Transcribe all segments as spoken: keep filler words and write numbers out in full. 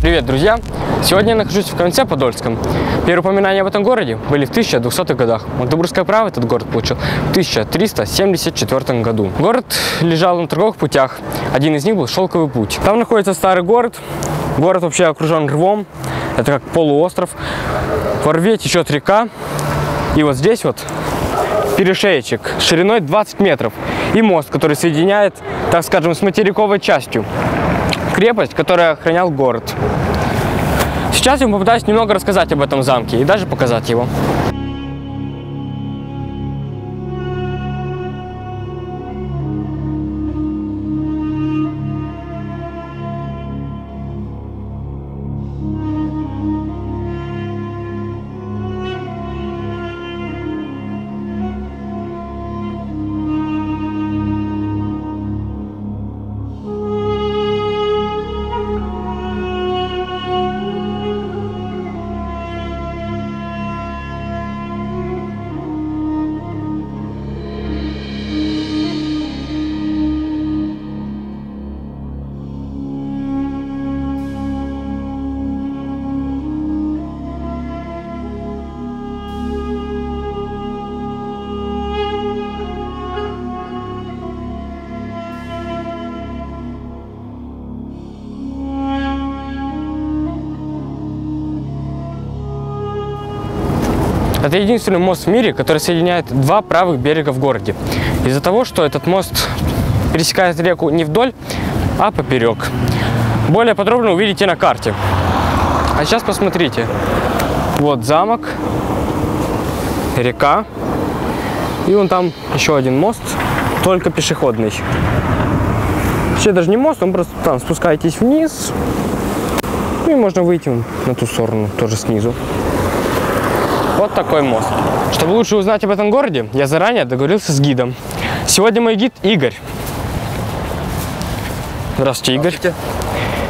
Привет, друзья! Сегодня я нахожусь в Каменце-Подольском. Первые упоминания об этом городе были в тысяча двухсотых годах. Магдебургское право этот город получил в тысяча триста семьдесят четвёртом году. Город лежал на торговых путях. Один из них был Шелковый путь. Там находится старый город. Город вообще окружен рвом. Это как полуостров. Во рве течет река. И вот здесь вот перешеечек шириной двадцать метров. И мост, который соединяет, так скажем, с материковой частью крепость, которая охранял город. Сейчас я вам попытаюсь немного рассказать об этом замке и даже показать его. Это единственный мост в мире, который соединяет два правых берега в городе. Из-за того, что этот мост пересекает реку не вдоль, а поперек. Более подробно увидите на карте. А сейчас посмотрите. Вот замок, река, и вон там еще один мост, только пешеходный. Вообще даже не мост, он просто там спускаетесь вниз, ну и можно выйти на ту сторону, тоже снизу. Вот такой мост. Чтобы лучше узнать об этом городе, я заранее договорился с гидом. Сегодня мой гид Игорь. Здравствуйте, Игорь. Здравствуйте.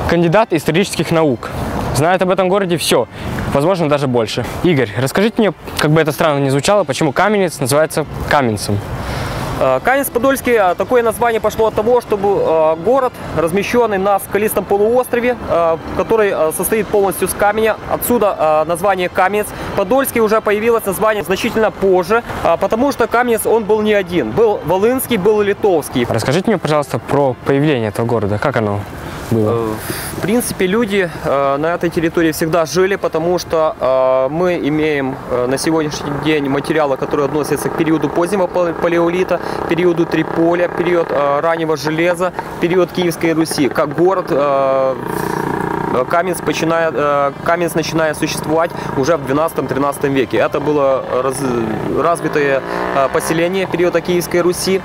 Кандидат исторических наук. Знает об этом городе все, возможно, даже больше. Игорь, расскажите мне, как бы это странно ни звучало, почему Каменец называется Каменцем? Каменец-Подольский, такое название пошло от того, чтобы город, размещенный на скалистом полуострове, который состоит полностью из камня, отсюда название Каменец. Подольский уже появилось название значительно позже, потому что Каменец, он был не один, был волынский, был литовский. Расскажите мне, пожалуйста, про появление этого города, как оно? Было. В принципе, люди на этой территории всегда жили, потому что мы имеем на сегодняшний день материалы, которые относятся к периоду позднего палеолита, периоду Триполя, период раннего железа, период Киевской Руси. Как город Каменец начинает, Каменец начинает существовать уже в двенадцатом-тринадцатом веке. Это было развитое поселение периода Киевской Руси.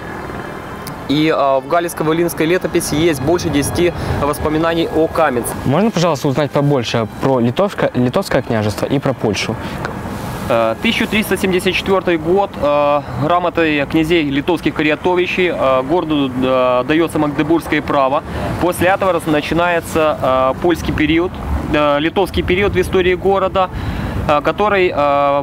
И в Галицко-Волынской летописи есть больше десяти воспоминаний о Каменце. Можно, пожалуйста, узнать побольше про Литовское, Литовское княжество и про Польшу? тысяча триста семьдесят четвёртый год. Грамотой князей литовских Кориатовичей городу дается Магдебургское право. После этого начинается польский период, литовский период в истории города, который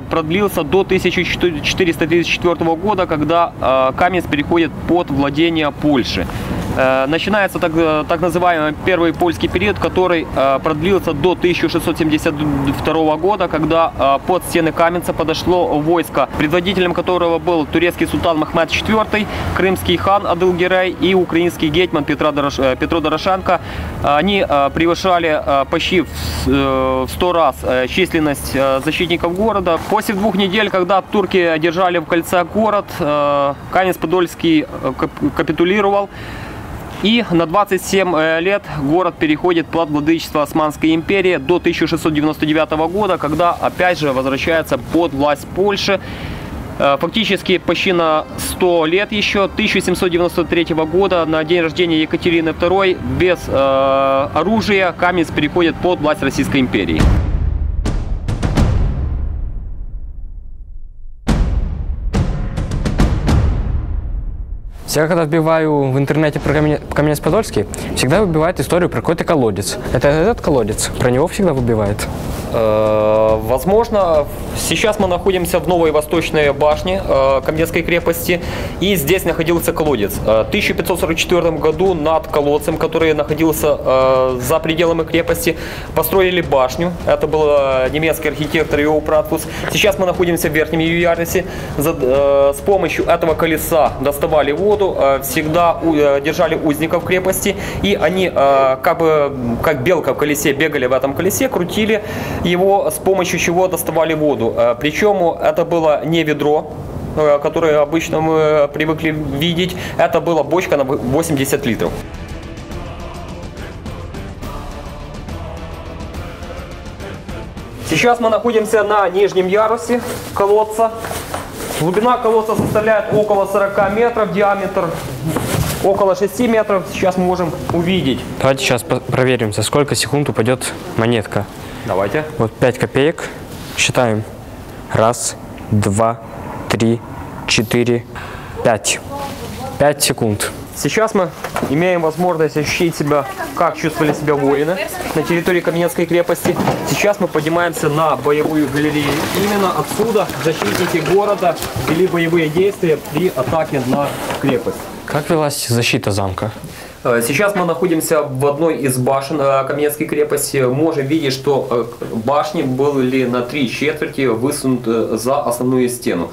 продлился до тысяча четыреста тридцать четвёртого года, когда Каменец переходит под владение Польши. Начинается так, так называемый первый польский период, который продлился до тысяча шестьсот семьдесят второго года, когда под стены Каменца подошло войско, предводителем которого был турецкий султан Мехмед четвёртый, крымский хан Адиль-Гирей и украинский гетьман Петро Дорошенко. Они превышали почти в сто раз численность защитников города. После двух недель, когда турки держали в кольце город, Каменец-Подольский капитулировал. И на двадцать семь лет город переходит под владычество Османской империи до тысяча шестьсот девяносто девятого года, когда опять же возвращается под власть Польши. Фактически почти на сто лет еще, тысяча семьсот девяносто третьего года, на день рождения Екатерины второй, без э, оружия Каменец переходит под власть Российской империи. Всегда, когда вбиваю в интернете про Каменец-Подольский, всегда выбивает историю про какой-то колодец. Это этот колодец, про него всегда выбивает. Возможно, сейчас мы находимся в новой восточной башне Камдецкой крепости, и здесь находился колодец. В тысяча пятьсот сорок четвёртом году над колодцем, который находился за пределами крепости, построили башню. Это был немецкий архитектор Йоу Праткус. Сейчас мы находимся в Верхнем Юярнисе. С помощью этого колеса доставали воду, всегда держали узников крепости, и они как бы как белка в колесе бегали в этом колесе, крутили его, с помощью чего доставали воду. Причем это было не ведро, которое обычно мы привыкли видеть, это была бочка на восемьдесят литров. Сейчас мы находимся на нижнем ярусе колодца. Глубина колодца составляет около сорока метров, диаметр около шести метров. Сейчас мы можем увидеть. Давайте сейчас проверим, за сколько секунд упадет монетка. Давайте. Вот пять копеек. Считаем. Раз, два, три, четыре, пять. Пять секунд. Сейчас мы имеем возможность ощутить себя, как чувствовали себя воины на территории Каменецкой крепости. Сейчас мы поднимаемся на боевую галерею. Именно отсюда защитники города вели боевые действия при атаке на крепость. Как велась защита замка? Сейчас мы находимся в одной из башен Каменецкой крепости. Можем видеть, что башни были на три четверти высунуты за основную стену,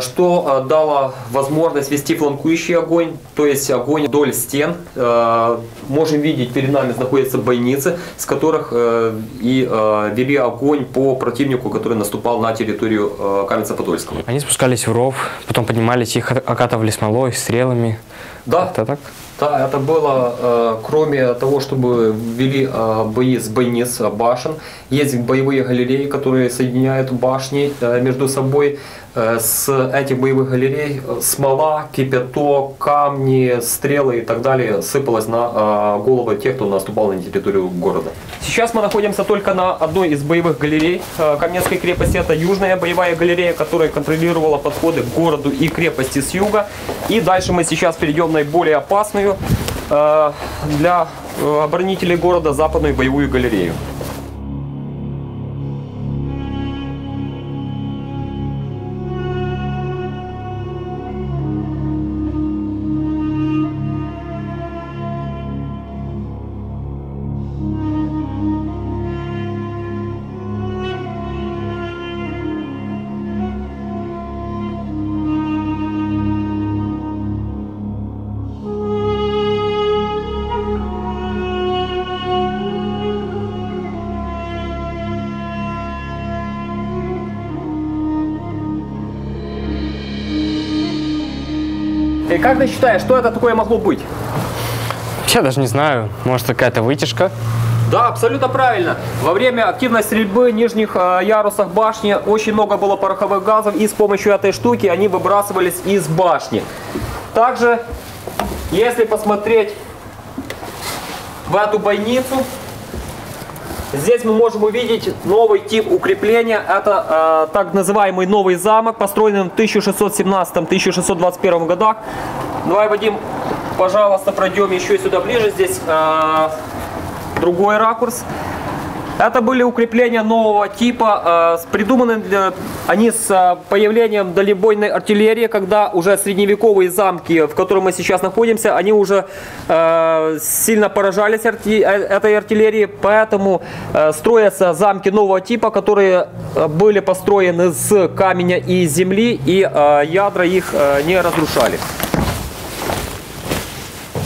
что дало возможность вести фланкующий огонь, то есть огонь вдоль стен. Можем видеть, перед нами находятся бойницы, с которых и вели огонь по противнику, который наступал на территорию Каменца-Подольского. Они спускались в ров, потом поднимались, их окатывали смолой, стрелами. Да, это так? Да, это было, кроме того, чтобы вели бои с бойниц башен, есть боевые галереи, которые соединяют башни между собой. С этих боевых галерей смола, кипяток, камни, стрелы и так далее сыпалось на головы тех, кто наступал на территорию города. Сейчас мы находимся только на одной из боевых галерей Каменецкой крепости. Это южная боевая галерея, которая контролировала подходы к городу и крепости с юга. И дальше мы сейчас перейдем на наиболее опасную для оборонителей города западную боевую галерею. И как ты считаешь, что это такое могло быть? Я даже не знаю. Может, какая-то вытяжка? Да, абсолютно правильно. Во время активной стрельбы в нижних ярусах башни очень много было пороховых газов, и с помощью этой штуки они выбрасывались из башни. Также, если посмотреть в эту бойницу, здесь мы можем увидеть новый тип укрепления. Это э, так называемый новый замок, построенный в тысяча шестьсот семнадцатом — тысяча шестьсот двадцать первом годах. Давай, Вадим, пожалуйста, пройдем еще сюда ближе. Здесь э, другой ракурс. Это были укрепления нового типа, э, придуманы для, они с появлением дальнобойной артиллерии, когда уже средневековые замки, в которых мы сейчас находимся, они уже э, сильно поражались арти, этой артиллерии, поэтому э, строятся замки нового типа, которые были построены с камня и земли, и э, ядра их э, не разрушали.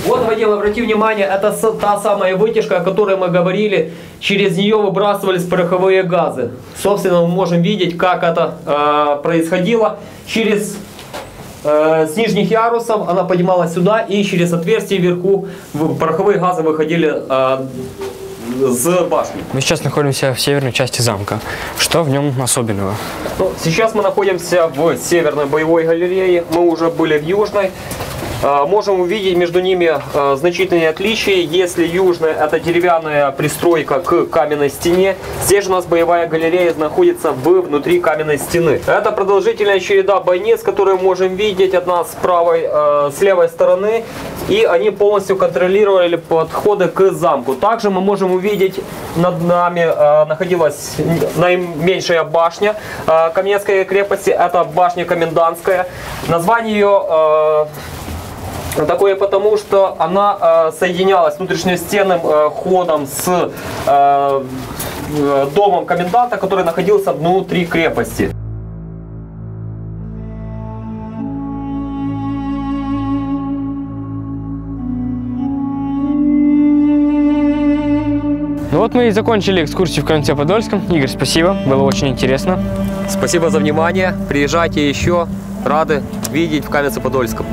Вот, Вадим, обрати внимание, это та самая вытяжка, о которой мы говорили. Через нее выбрасывались пороховые газы. Собственно, мы можем видеть, как это э, происходило. Через э, с нижних ярусов она поднималась сюда, и через отверстие вверху пороховые газы выходили э, с башни. Мы сейчас находимся в северной части замка. Что в нем особенного? Ну, сейчас мы находимся в северной боевой галерее. Мы уже были в южной. можем увидеть между ними значительные отличия. Если южная — это деревянная пристройка к каменной стене, здесь у нас боевая галерея находится внутри каменной стены. Это продолжительная череда бойниц, которые можем видеть, одна с правой, с левой стороны, и они полностью контролировали подходы к замку. Также мы можем увидеть, над нами находилась наименьшая башня Каменецкой крепости, это башня комендантская. Название ее такое потому, что она соединялась внутришнестенным ходом с домом коменданта, который находился внутри крепости. Ну вот мы и закончили экскурсию в Каменце-Подольском. Игорь, спасибо, было очень интересно. Спасибо за внимание, приезжайте еще, рады видеть в Каменце-Подольском.